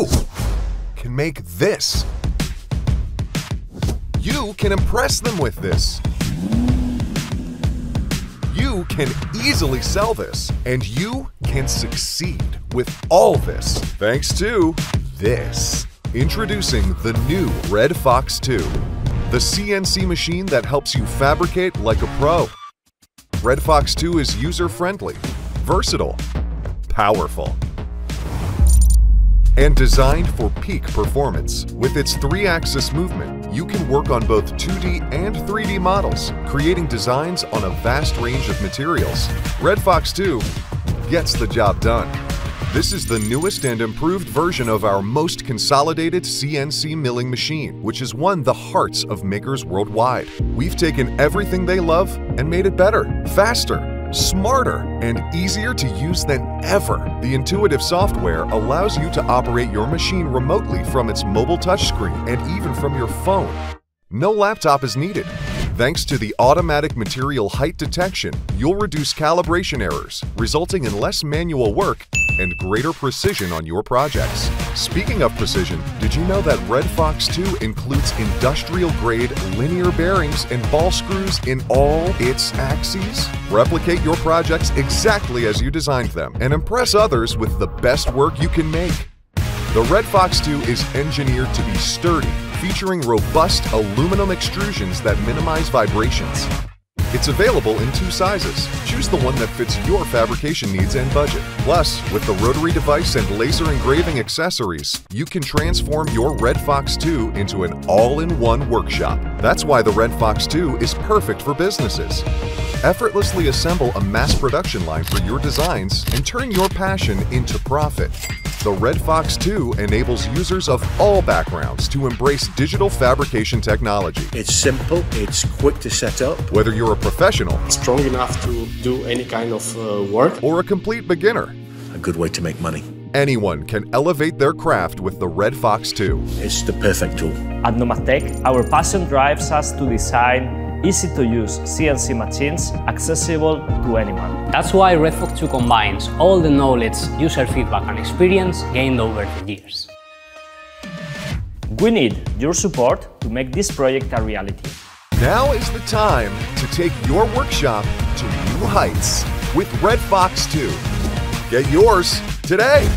you can make this. You can impress them with this. You can easily sell this, and you can succeed with all this thanks to this. Introducing the new Red Fox 2, the CNC machine that helps you fabricate like a pro. Red Fox 2 is user-friendly, versatile, powerful, and designed for peak performance. With its 3-axis movement, you can work on both 2D and 3D models, creating designs on a vast range of materials. Red Fox 2 gets the job done. This is the newest and improved version of our most consolidated CNC milling machine, which has won the hearts of makers worldwide. We've taken everything they love and made it better, faster, smarter, and easier to use than ever. The intuitive software allows you to operate your machine remotely from its mobile touchscreen and even from your phone. No laptop is needed. Thanks to the automatic material height detection, you'll reduce calibration errors, resulting in less manual work and greater precision on your projects. Speaking of precision, did you know that Red Fox 2 includes industrial-grade linear bearings and ball screws in all its axes? Replicate your projects exactly as you designed them and impress others with the best work you can make. The Red Fox 2 is engineered to be sturdy, featuring robust aluminum extrusions that minimize vibrations. It's available in 2 sizes. Choose the one that fits your fabrication needs and budget. Plus, with the rotary device and laser engraving accessories, you can transform your Red Fox 2 into an all-in-one workshop. That's why the Red Fox 2 is perfect for businesses. Effortlessly assemble a mass production line for your designs and turn your passion into profit. The Red Fox 2 enables users of all backgrounds to embrace digital fabrication technology. It's simple, it's quick to set up. Whether you're a professional, strong enough to do any kind of work, or a complete beginner, a good way to make money. Anyone can elevate their craft with the Red Fox 2. It's the perfect tool. At Nomad Tech, our passion drives us to design easy-to-use CNC machines accessible to anyone. That's why Red Fox 2 combines all the knowledge, user feedback and experience gained over the years. We need your support to make this project a reality. Now is the time to take your workshop to new heights with Red Fox 2. Get yours today!